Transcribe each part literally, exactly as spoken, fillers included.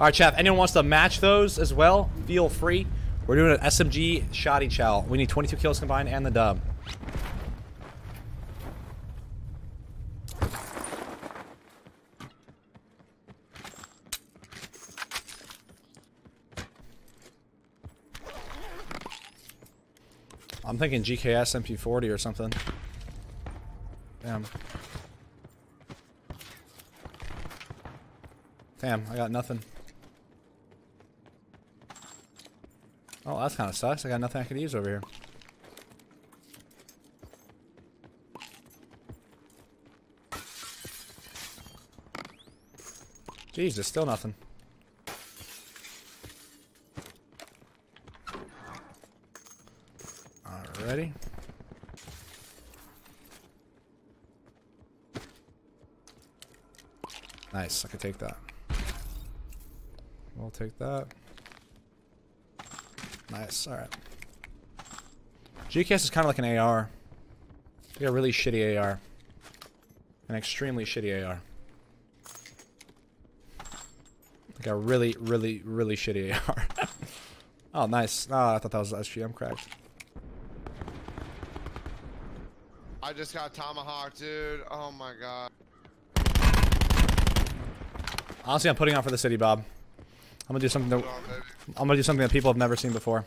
Alright, chat, if anyone wants to match those as well, feel free. We're doing an S M G shoddy chow. We need twenty-two kills combined and the dub. I'm thinking G K S M P forty or something. Damn. Damn, I got nothing. Oh, that's kind of sucks. I got nothing I could use over here. Jeez, there's still nothing. Alrighty. Nice, I can take that. We'll take that. Nice, alright. G K S is kind of like an A R. They got a really shitty A R. An extremely shitty A R. Like a really, really, really shitty A R. Oh, nice. Oh, I thought that was S G M cracked. I just got tomahawk, dude. Oh my god. Honestly, I'm putting on for the city, Bob. I'm gonna do something that I'm gonna do something that people have never seen before.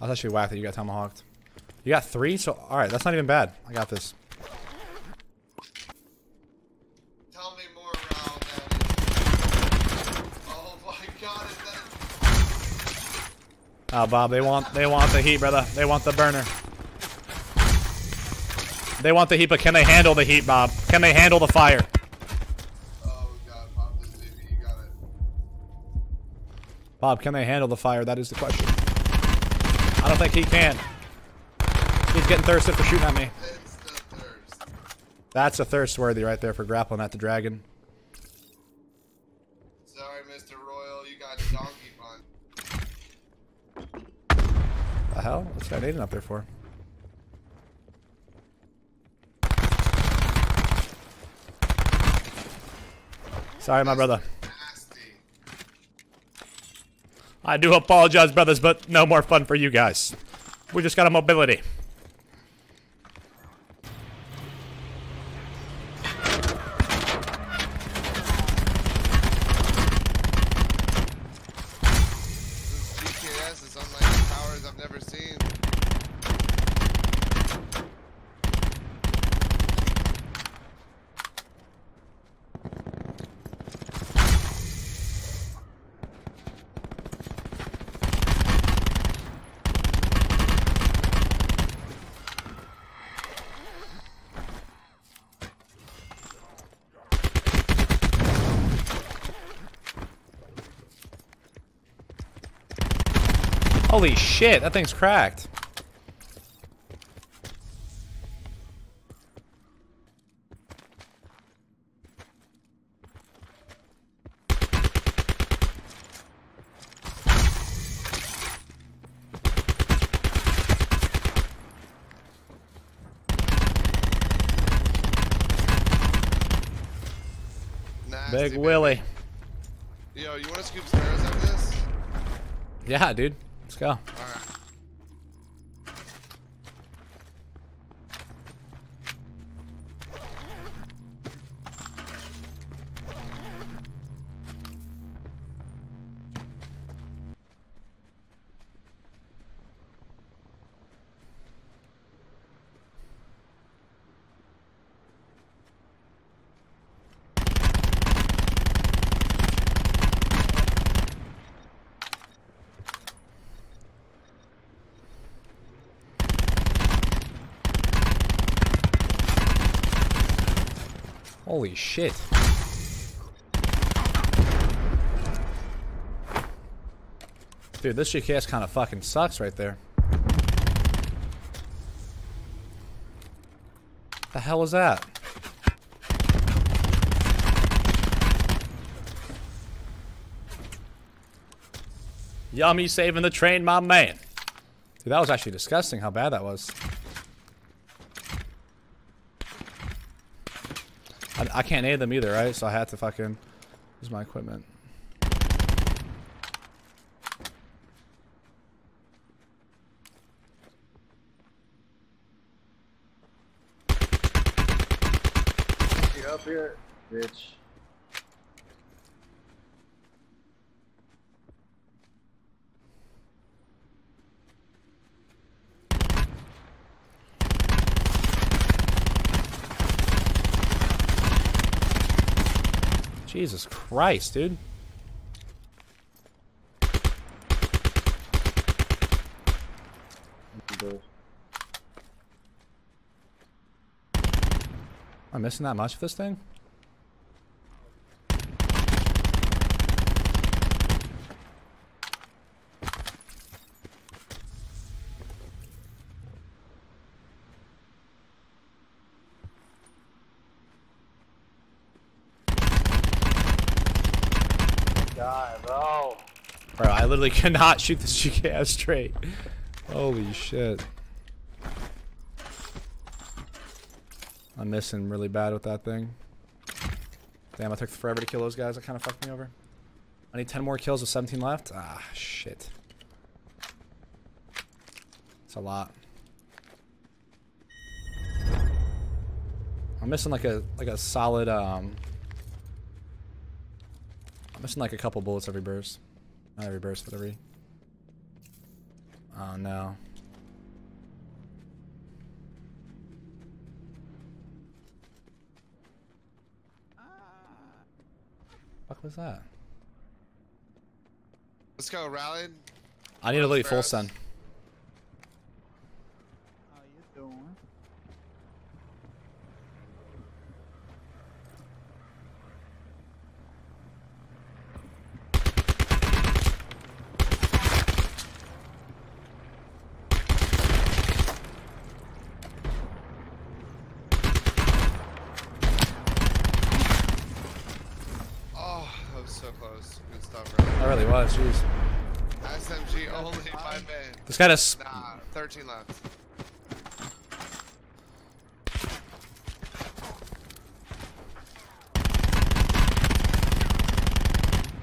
I was actually whacked that you got tomahawked. You got three, so alright, that's not even bad. I got this. Tell me more, Raul, man. Oh my god, is that Oh Bob, they want they want the heat, brother. They want the burner. They want the heat, but can they handle the heat, Bob? Can they handle the fire? Oh, God, Bob, this is easy. You got it. Bob, can they handle the fire? That is the question. I don't think he can. He's getting thirsty for shooting at me. It's the thirst. That's a thirst worthy right there for grappling at the dragon. Sorry, Mister Royal, you got donkey punch. The hell? What's that nading up there for? Sorry, my brother. I do apologize, brothers, but no more fun for you guys. We just got a mobility. This G K S is unlike the towers I've never seen. Holy shit, that thing's cracked. Nasty, Big Willie. Yo, you wanna scoop snares like this? Yeah, dude. Let's go. All right. Holy shit. Dude, this G K S kind of fucking sucks right there. The hell is that? Yummy saving the train, my man. Dude, that was actually disgusting how bad that was. I, I can't aid them either, right? So I had to fucking use my equipment. Get up here, bitch. Jesus Christ, dude. I'm missing that much of this thing? God, bro. Bro, I literally cannot shoot this G K S straight. Holy shit. I'm missing really bad with that thing. Damn, I took forever to kill those guys. That kind of fucked me over. I need ten more kills with seventeen left. Ah, shit. It's a lot. I'm missing like a like a solid um I'm missing like a couple bullets every burst. Not every burst, but every... Oh no. What was that? Let's go, Rallied. I need to leave full sun. How you doing? So close. Good stuff, right? I really was, jeez. S M G only, my man. This guy does. Nah, thirteen left.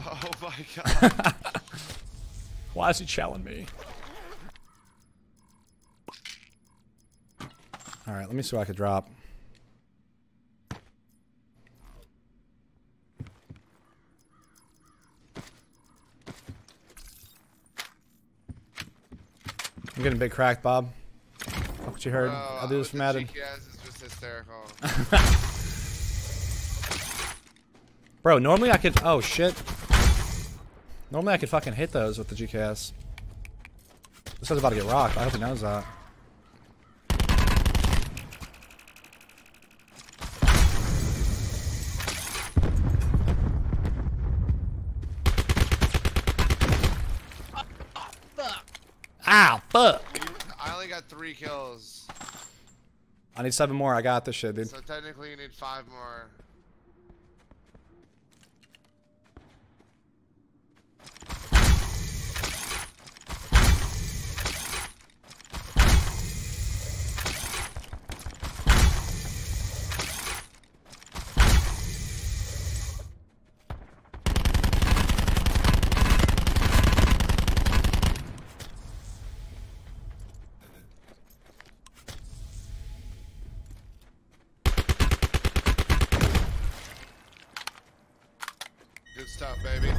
Oh my god. Why is he challenging me? Alright, let me see what I could drop. I'm getting a big crack, Bob. Fuck what you heard. Bro, I'll do this from Adam. G K S is just hysterical. Bro, normally I could. Oh shit. Normally I could fucking hit those with the G K S. This guy's about to get rocked. I hope he knows that. Ow, fuck. I only got three kills. I need seven more. I got this shit, dude. So technically you need five more. Good stuff, baby.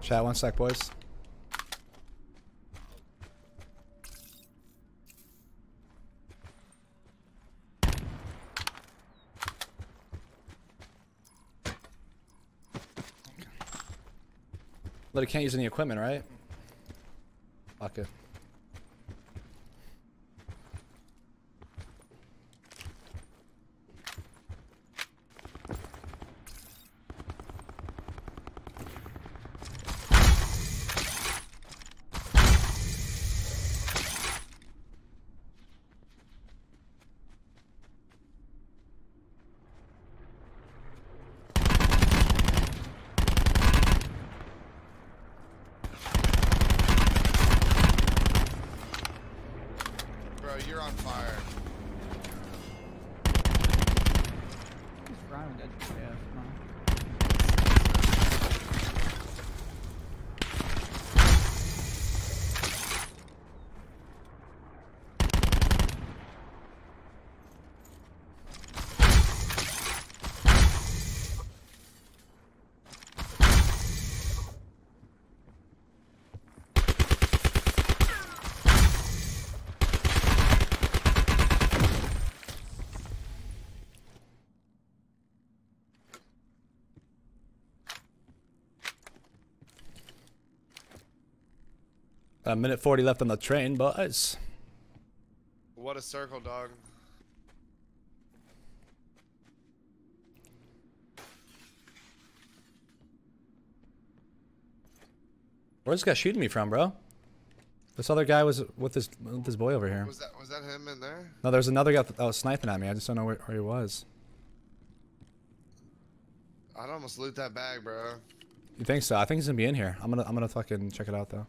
Chat, one sec, boys. But I can't use any equipment, right? Fuck it. A minute forty left on the train, boys. What a circle, dog. Where's this guy shooting me from, bro? This other guy was with this with this boy over here. Was that was that him in there? No, there's another guy that was sniping at me. I just don't know where, where he was. I'd almost loot that bag, bro. You think so? I think he's gonna be in here. I'm gonna I'm gonna fucking check it out though.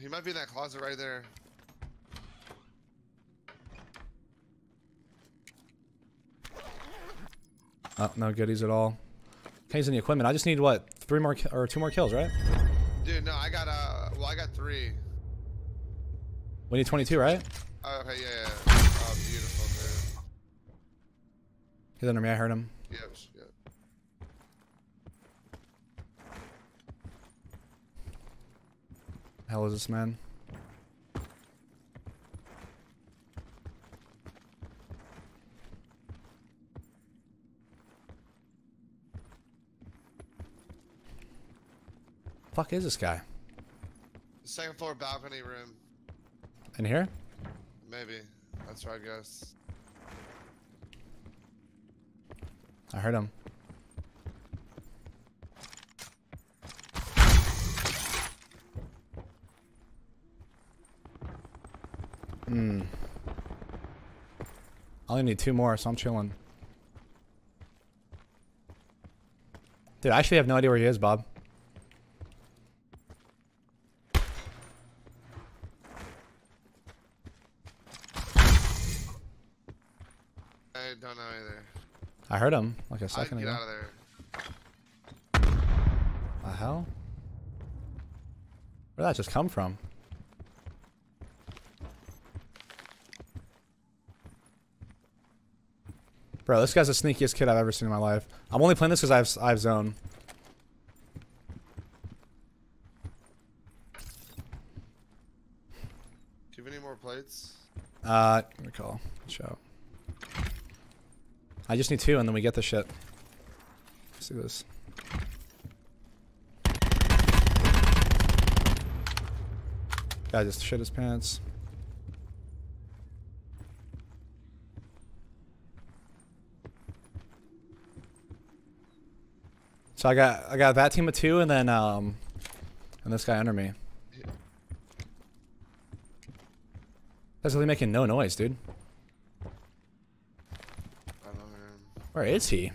He might be in that closet right there. Oh, no goodies at all. He's in the equipment. I just need what three more or two more kills, right? Dude, no, I got uh, well, I got three. We need twenty-two, right? Oh, okay, yeah, yeah. Oh, beautiful, dude. He's under me. I heard him. Yep, yep. Hell is this man? Fuck is this guy? Second floor balcony room. In here? Maybe. That's right, I guess. I heard him. Hmm. I only need two more, so I'm chilling. Dude, I actually have no idea where he is, Bob. I heard him like a second ago. Get out of there. The hell? Where'd that just come from? Bro, this guy's the sneakiest kid I've ever seen in my life. I'm only playing this because I have, I have zone. Do you have any more plates? Uh, let me call. Show. I just need two and then we get this shit. Let's do this. Guy just shit his pants. So I got I got that team of two and then um and this guy under me. That's really making no noise, dude. Where is he?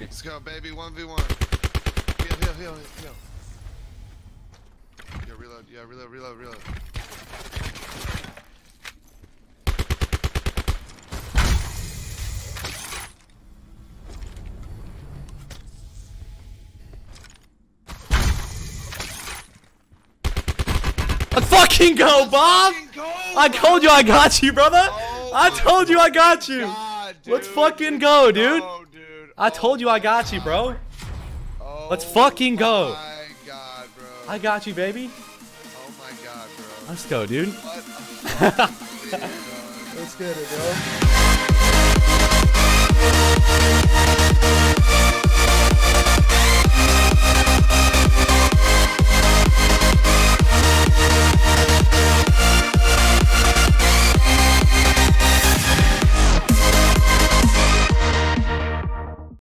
Let's go, baby. one v one. Heal, heal, heal, heal. Yeah, reload. Yeah, reload, reload, reload. Let's fucking go, Bob! Fucking go, I told you I got you, brother! Oh I told you I got you! God, let's fucking go, dude! Oh. I told you I got you, bro. Oh, let's fucking go. Oh my god, bro. I got you, baby. Oh my god, bro. Let's go, dude. Let's get it, bro.